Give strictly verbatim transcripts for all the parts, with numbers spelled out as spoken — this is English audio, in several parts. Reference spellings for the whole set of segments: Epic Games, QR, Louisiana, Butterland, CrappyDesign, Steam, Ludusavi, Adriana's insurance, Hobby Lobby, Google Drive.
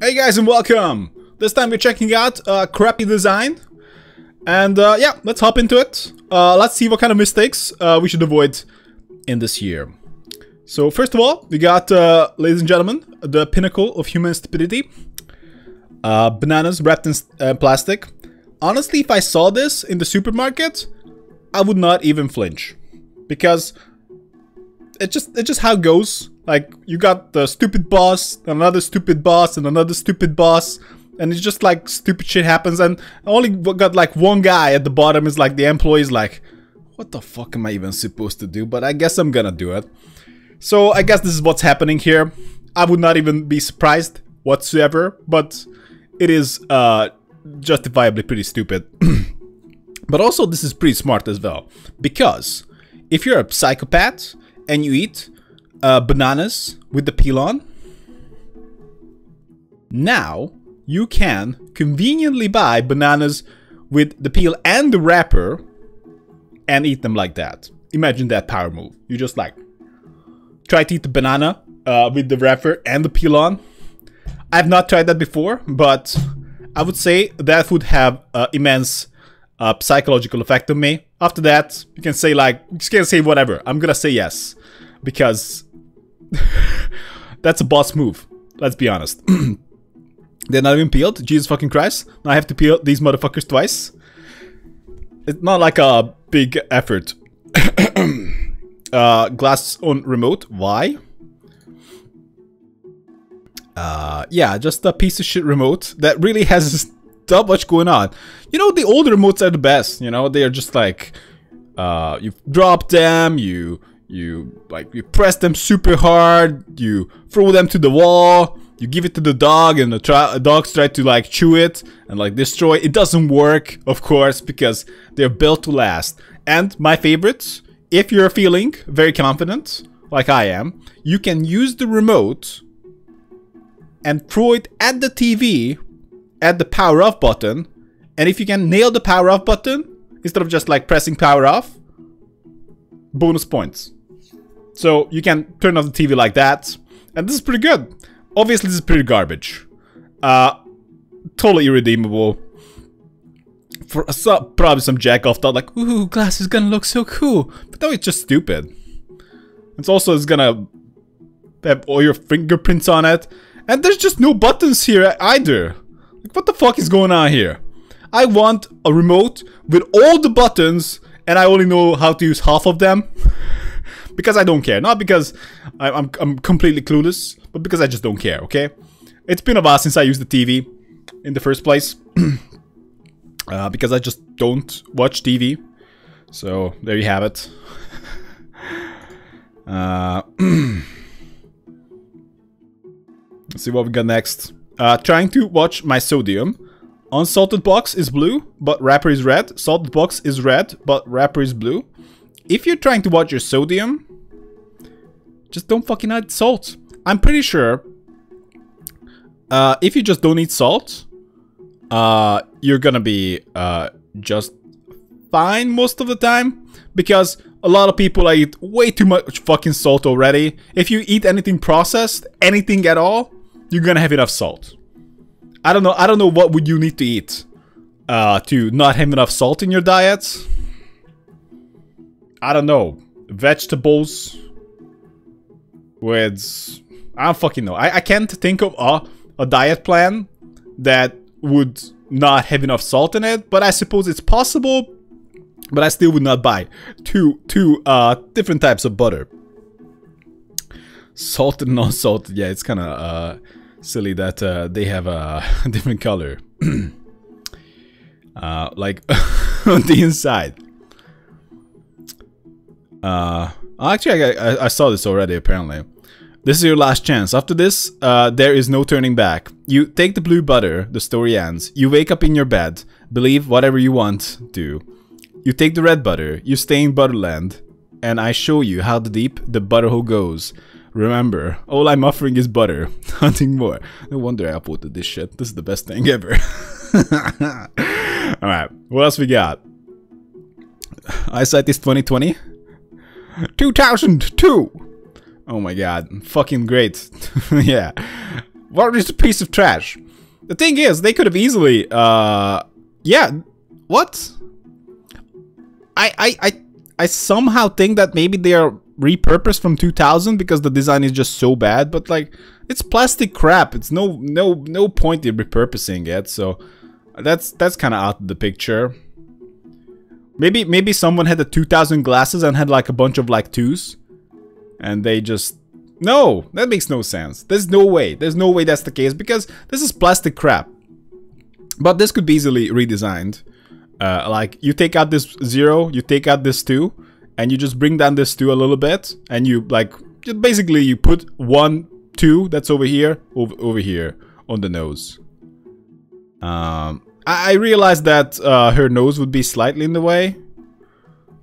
Hey guys and welcome! This time we're checking out uh, crappy design. And uh, yeah, let's hop into it. Uh, let's see what kind of mistakes uh, we should avoid in this year. So first of all, we got, uh, ladies and gentlemen, the pinnacle of human stupidity. Uh, bananas wrapped in uh, plastic. Honestly, if I saw this in the supermarket, I would not even flinch. Because it's just, it's just how it goes. Like, you got the stupid boss, another stupid boss, and another stupid boss. And it's just like stupid shit happens. And I only got like one guy at the bottom is like the employee's like, what the fuck am I even supposed to do? But I guess I'm gonna do it. So I guess this is what's happening here. I would not even be surprised whatsoever. But it is uh, justifiably pretty stupid. But also this is pretty smart as well. Because if you're a psychopath and you eat Uh, bananas with the peel on, now you can conveniently buy bananas with the peel and the wrapper and eat them like that. Imagine that power move. You just like try to eat the banana uh, with the wrapper and the peel on. I've not tried that before, but I would say that would have uh, immense uh, psychological effect on me. After that, you can say like, you can say whatever. I'm gonna say yes. Because that's a boss move. Let's be honest. They're not even peeled. Jesus fucking Christ. Now I have to peel these motherfuckers twice. It's not like a big effort. uh, glass on remote. Why? Uh, yeah, just a piece of shit remote that really has that much going on. You know, the old remotes are the best. You know, they are just like, uh, you drop them, you... You, like, you press them super hard, you throw them to the wall, you give it to the dog, and the tri dogs try to, like, chew it and, like, destroy it. It doesn't work, of course, because they're built to last. And my favorite, if you're feeling very confident, like I am, you can use the remote and throw it at the T V, at the power off button, and if you can nail the power off button, instead of just, like, pressing power off, bonus points. So you can turn off the T V like that, and this is pretty good. Obviously, this is pretty garbage. Uh, totally irredeemable. For a sub, probably some jack-off thought like, ooh, glass is gonna look so cool. But no, it's just stupid. It's also, it's gonna have all your fingerprints on it. And there's just no buttons here either. Like, what the fuck is going on here? I want a remote with all the buttons, and I only know how to use half of them. Because I don't care, not because I'm, I'm completely clueless, but because I just don't care, okay? It's been a while since I used the T V in the first place. uh, because I just don't watch T V. So, there you have it. uh, Let's see what we got next. Uh, trying to watch my sodium. Unsalted box is blue, but wrapper is red. Salted box is red, but wrapper is blue. If you're trying to watch your sodium, just don't fucking add salt. I'm pretty sure uh, if you just don't eat salt, uh, you're gonna be uh, just fine most of the time. Because a lot of people eat way too much fucking salt already. If you eat anything processed, anything at all, you're gonna have enough salt. I don't know, I don't know what would you need to eat uh, to not have enough salt in your diet. I don't know, vegetables with, I don't fucking know. I, I can't think of a, a diet plan that would not have enough salt in it, but I suppose it's possible, but I still would not buy two, two uh, different types of butter. Salted and non-salted, yeah, it's kind of uh, silly that uh, they have a different color. uh, like on the inside. Uh, actually, I, I, I saw this already, apparently. This is your last chance. After this, uh, there is no turning back. You take the blue butter, the story ends. You wake up in your bed, believe whatever you want to. You take the red butter, you stay in Butterland, and I show you how deep the butterhole goes. Remember, all I'm offering is butter, nothing more. No wonder I uploaded this shit. This is the best thing ever. Alright, what else we got? Eyesight is twenty twenty. two thousand two! Oh my god, fucking great. Yeah. What is a piece of trash? The thing is, they could have easily, uh, yeah, what? I, I, I, I somehow think that maybe they are repurposed from two thousand because the design is just so bad, but like, it's plastic crap. It's no, no, no point in repurposing it. So that's, that's kind of out of the picture. Maybe, maybe someone had the two thousand glasses and had like a bunch of like twos and they just... No, that makes no sense. There's no way. There's no way that's the case because this is plastic crap. But this could be easily redesigned. Uh, like, you take out this zero, you take out this two, and you just bring down this two a little bit, and you, like, just basically you put one, two, that's over here, over, over here, on the nose. Um, I, I realized that uh, her nose would be slightly in the way,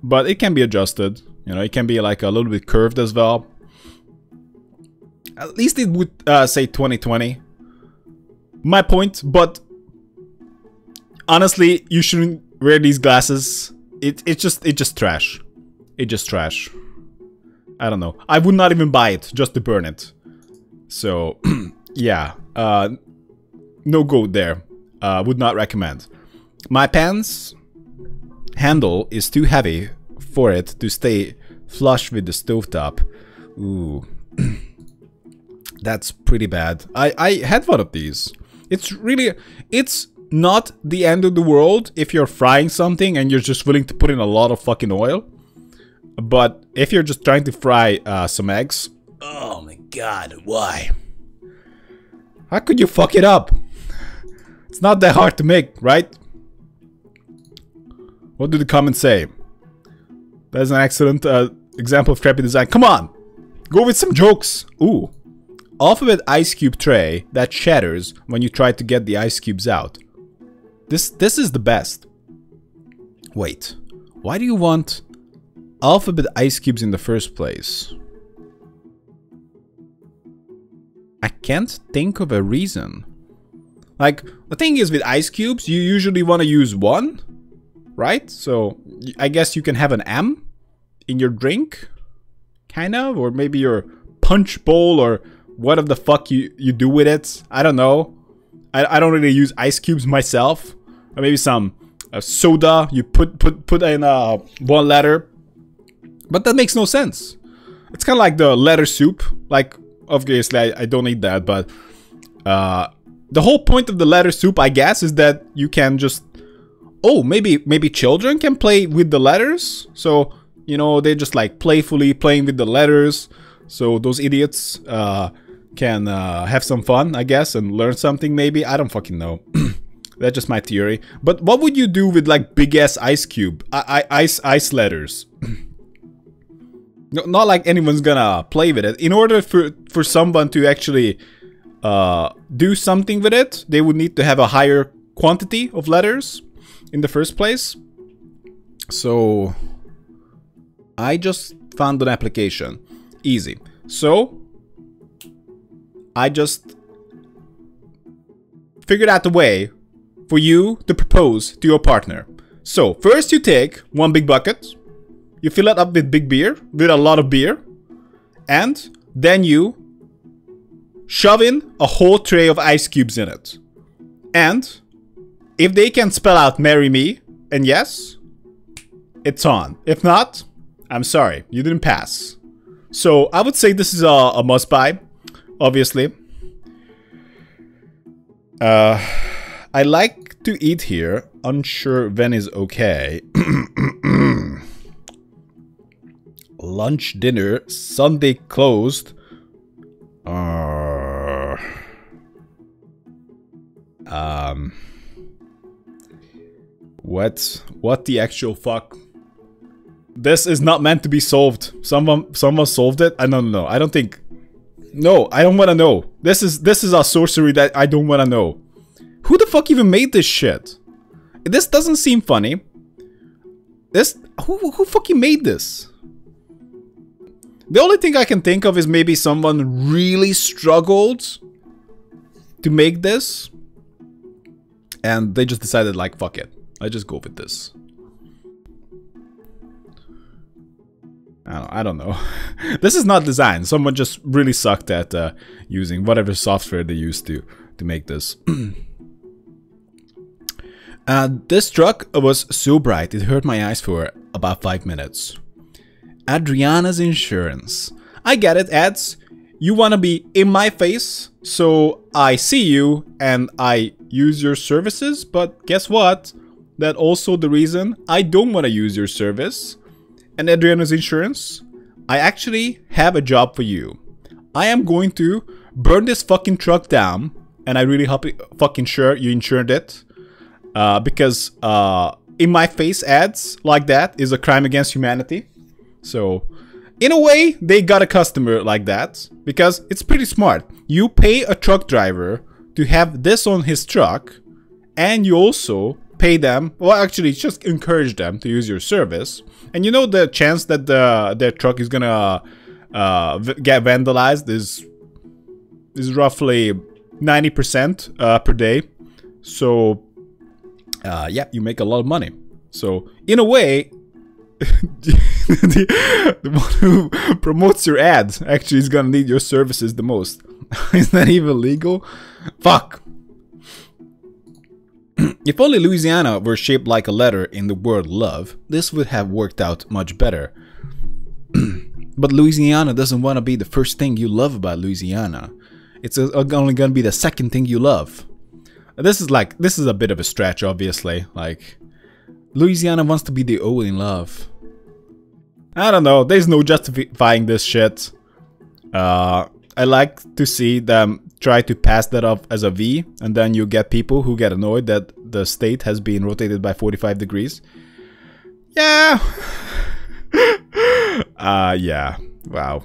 but it can be adjusted. You know, it can be, like, a little bit curved as well. At least it would uh, say twenty twenty. My point, but honestly, you shouldn't wear these glasses. It it's just it just trash. It just trash. I don't know. I would not even buy it just to burn it. So yeah, uh, no go there. Uh, would not recommend. My pen's handle is too heavy for it to stay flush with the stovetop. Ooh. That's pretty bad. I, I had one of these. It's really... It's not the end of the world if you're frying something and you're just willing to put in a lot of fucking oil. But if you're just trying to fry uh, some eggs... Oh my god, why? How could you fuck it up? It's not that hard to make, right? What do the comments say? That's an excellent uh, example of crappy design. Come on! Go with some jokes! Ooh. Alphabet ice cube tray that shatters when you try to get the ice cubes out. This this is the best. Wait, why do you want alphabet ice cubes in the first place? I can't think of a reason. Like, the thing is with ice cubes, you usually want to use one, right? So I guess you can have an M in your drink, kind of, or maybe your punch bowl or... What the fuck you, you do with it? I don't know. I, I don't really use ice cubes myself. Or maybe some uh, soda. You put put put in uh, one letter. But that makes no sense. It's kind of like the letter soup. Like, obviously, I, I don't eat that. But uh, the whole point of the letter soup, I guess, is that you can just... Oh, maybe maybe children can play with the letters. So, you know, they just like playfully playing with the letters. So those idiots... Uh, can uh, have some fun, I guess, and learn something maybe. I don't fucking know. That's just my theory. But what would you do with like big ass ice cube, I I ice ice letters? No, not like anyone's gonna play with it. In order for for someone to actually uh, do something with it, they would need to have a higher quantity of letters in the first place. So I just found an application, easy. So. I just figured out the way for you to propose to your partner. So, first you take one big bucket, you fill it up with big beer, with a lot of beer, and then you shove in a whole tray of ice cubes in it. And if they can spell out marry me, and yes, it's on. If not, I'm sorry, you didn't pass. So, I would say this is a, a must buy. Obviously. Uh, I like to eat here. Unsure when is okay. Lunch, dinner, Sunday closed. Uh, um, what? What the actual fuck? This is not meant to be solved. Someone, someone solved it. I don't know. I don't think. No, I don't want to know. This is this is a sorcery that I don't want to know. Who the fuck even made this shit? This doesn't seem funny. This who who fucking made this? The only thing I can think of is maybe someone really struggled to make this, and they just decided like fuck it, I just go with this. I don't, I don't know. This is not designed. Someone just really sucked at uh, using whatever software they used to to make this. Uh, this truck was so bright it hurt my eyes for about five minutes. Adriana's insurance. I get it, ads. You wanna be in my face, so I see you and I use your services, but guess what? That also the reason I don't wanna use your service. And Adriana's insurance, I actually have a job for you. I am going to burn this fucking truck down, and I really hope fucking sure you insured it. Uh, because uh, in my face ads like that is a crime against humanity. So in a way they got a customer like that, because it's pretty smart. You pay a truck driver to have this on his truck, and you also pay them, well actually just encourage them to use your service, and you know the chance that the, their truck is gonna uh, get vandalized is, is roughly ninety percent uh, per day. So Uh, yeah, you make a lot of money. So, in a way, the, the one who promotes your ad actually is gonna need your services the most. Is that even legal? Fuck. If only Louisiana were shaped like a letter in the word love, this would have worked out much better. But Louisiana doesn't want to be the first thing you love about Louisiana. It's only gonna be the second thing you love. This is like, this is a bit of a stretch, obviously. Like, Louisiana wants to be the O in love. I don't know, there's no justifying this shit. Uh, I like to see them try to pass that off as a V, and then you get people who get annoyed that the state has been rotated by forty-five degrees. Yeah. uh, yeah. Wow.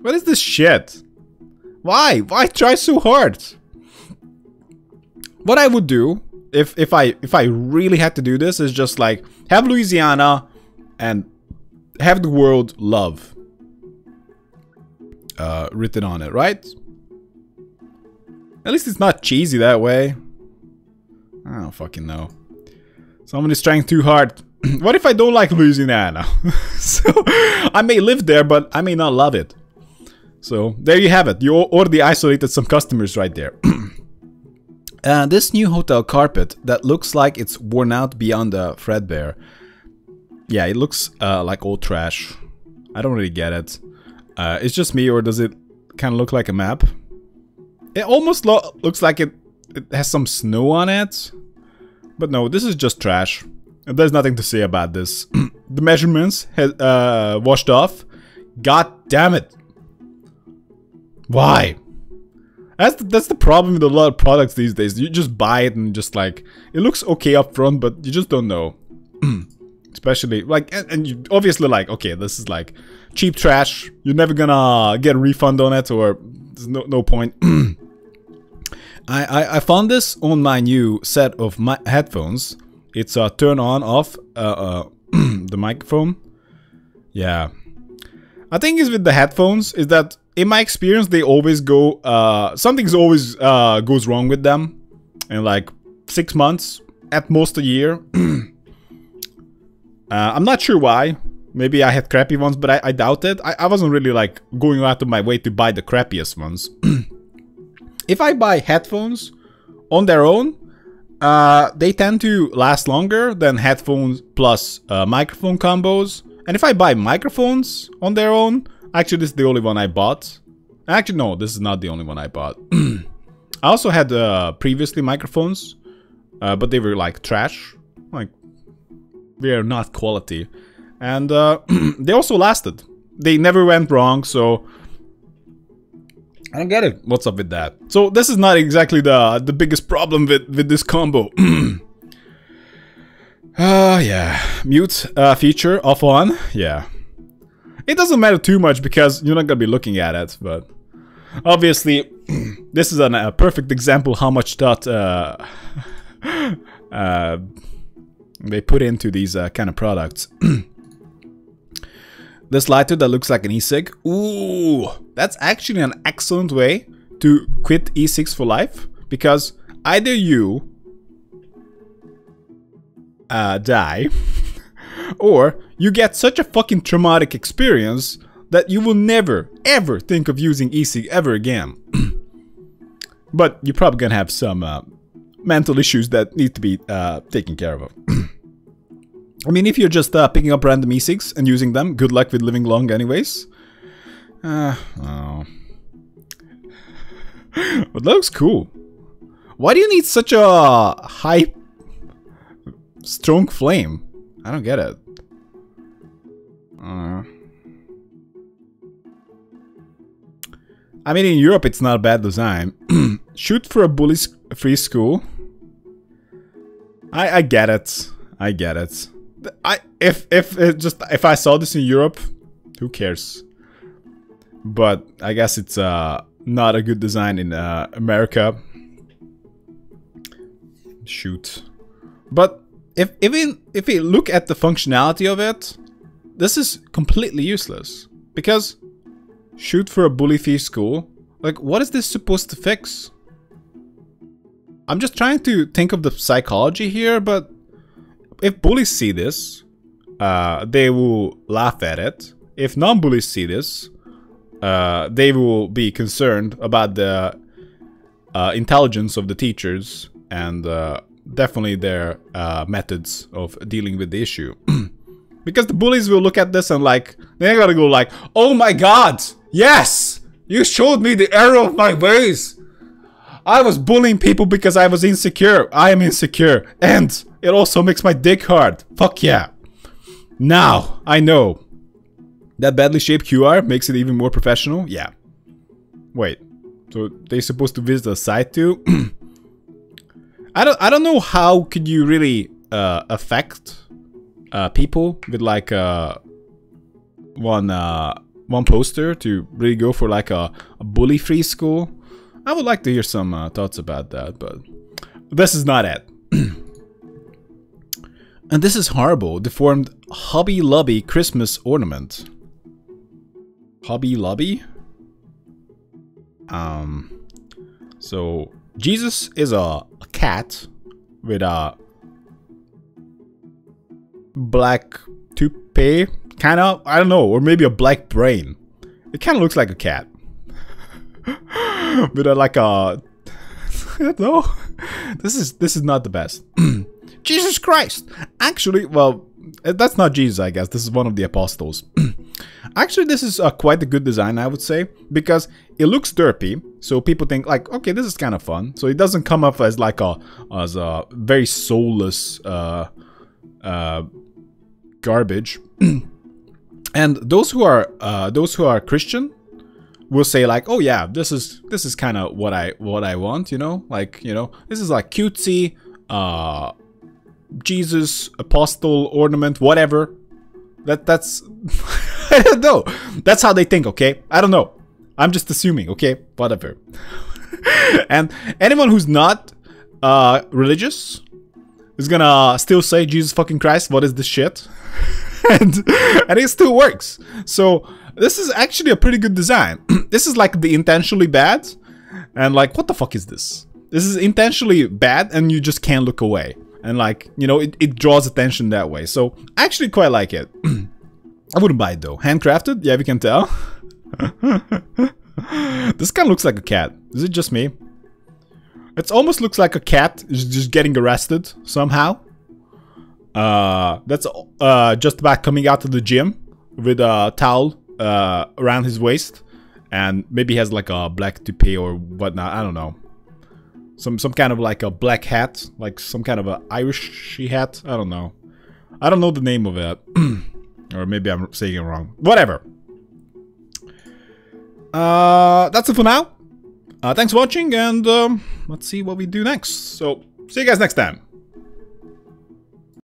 What is this shit? Why? Why try so hard? What I would do if if I if I really had to do this is just like have Louisiana and have the word love uh, written on it, right? At least it's not cheesy that way. I don't fucking know. Someone is trying too hard. What if I don't like Louisiana? So I may live there, but I may not love it. So there you have it. You already isolated some customers right there. Uh, this new hotel carpet that looks like it's worn out beyond the threadbare. Yeah, it looks uh, like old trash. I don't really get it. Uh, it's just me, or does it kind of look like a map? It almost lo looks like it, it has some snow on it. But no, this is just trash. There's nothing to say about this. The measurements has uh, washed off. God damn it. Why? That's the, that's the problem with a lot of products these days. You just buy it and just like, it looks okay up front, but you just don't know. Especially like, and, and you obviously like, okay, this is like cheap trash. You're never gonna get a refund on it, or there's no, no point. I, I, I found this on my new set of my headphones. It's a turn on off uh, uh, the microphone. Yeah. I think is with the headphones is that in my experience, they always go, uh, something's always, uh, goes wrong with them. In like, six months, at most a year. uh, I'm not sure why. Maybe I had crappy ones, but I, I doubt it. I, I wasn't really, like, going out of my way to buy the crappiest ones. If I buy headphones on their own, uh, they tend to last longer than headphones plus uh, microphone combos. And if I buy microphones on their own, actually, this is the only one I bought. Actually, no, this is not the only one I bought. I also had uh, previously microphones, uh, but they were like trash. Like, they are not quality. And uh, they also lasted. They never went wrong, so I don't get it. What's up with that? So this is not exactly the, the biggest problem with, with this combo. Ah, uh, yeah. Mute uh, feature off on. Yeah. It doesn't matter too much because you're not gonna be looking at it, but obviously this is an, a perfect example how much thought uh, uh, they put into these uh, kind of products. This lighter that looks like an e-cig. Ooh, that's actually an excellent way to quit e-cigs for life, because either you uh, die Or you get such a fucking traumatic experience that you will never, ever think of using E C ever again. But you're probably gonna have some uh, mental issues that need to be uh, taken care of. I mean, if you're just uh, picking up random E Cs and using them, good luck with living long anyways. Uh, oh. But that looks cool. Why do you need such a high, strong flame? I don't get it. Uh, I mean, in Europe it's not a bad design. Shoot for a bully-free school. I I get it. I get it. I if if it just if I saw this in Europe, who cares? But I guess it's uh not a good design in uh, America. Shoot. But if even if we look at the functionality of it, this is completely useless because. Shoot for a bully-free school? Like, what is this supposed to fix? I'm just trying to think of the psychology here, but if bullies see this, uh, they will laugh at it. If non-bullies see this, uh, they will be concerned about the uh, intelligence of the teachers and uh, definitely their uh, methods of dealing with the issue. Because the bullies will look at this and like, they're gonna go like, oh my god, yes! You showed me the error of my ways! I was bullying people because I was insecure. I am insecure. And it also makes my dick hard. Fuck yeah. Now, I know. That badly shaped Q R makes it even more professional? Yeah. Wait. So, they're supposed to visit the site too? I don't, I don't know how could you really uh, affect... Uh, people with like uh, one uh, one poster to really go for like a, a bully-free school. I would like to hear some uh, thoughts about that, but this is not it. And this is horrible. Deformed Hobby Lobby Christmas ornament. Hobby Lobby. Um. So Jesus is a, a cat with a. Black toupee, kind of, I don't know, or maybe a black brain. It kind of looks like a cat. But uh, like a, I don't know. This is, this is not the best. Jesus Christ! Actually, well, that's not Jesus, I guess. This is one of the apostles. Actually, this is uh, quite a good design, I would say, because it looks derpy, so people think like, okay, this is kind of fun. So it doesn't come up as like a, as a very soulless, uh, uh, garbage. And those who are uh, those who are Christian will say like, oh yeah, this is this is kind of what I what I want, you know, like, you know, this is like cutesy uh, Jesus apostle ornament, whatever. That that's I don't know. That's how they think. Okay, I don't know. I'm just assuming. Okay, whatever. And anyone who's not uh, religious is gonna still say Jesus fucking Christ, what is this shit? and, and it still works. So this is actually a pretty good design. This is like the intentionally bad. And like, what the fuck is this? This is intentionally bad and you just can't look away. And like, you know, it, it draws attention that way. So I actually quite like it. I wouldn't buy it though. Handcrafted? Yeah, we can tell. This kind of looks like a cat. Is it just me? It almost looks like a cat is just getting arrested somehow. Uh, that's uh, just about coming out of the gym with a towel uh, around his waist. And maybe he has like a black toupee or whatnot. I don't know. Some some kind of like a black hat. Like some kind of an Irish-y hat. I don't know. I don't know the name of it. Or maybe I'm saying it wrong. Whatever. Uh, that's it for now. Uh, thanks for watching, and um, let's see what we do next. So, see you guys next time.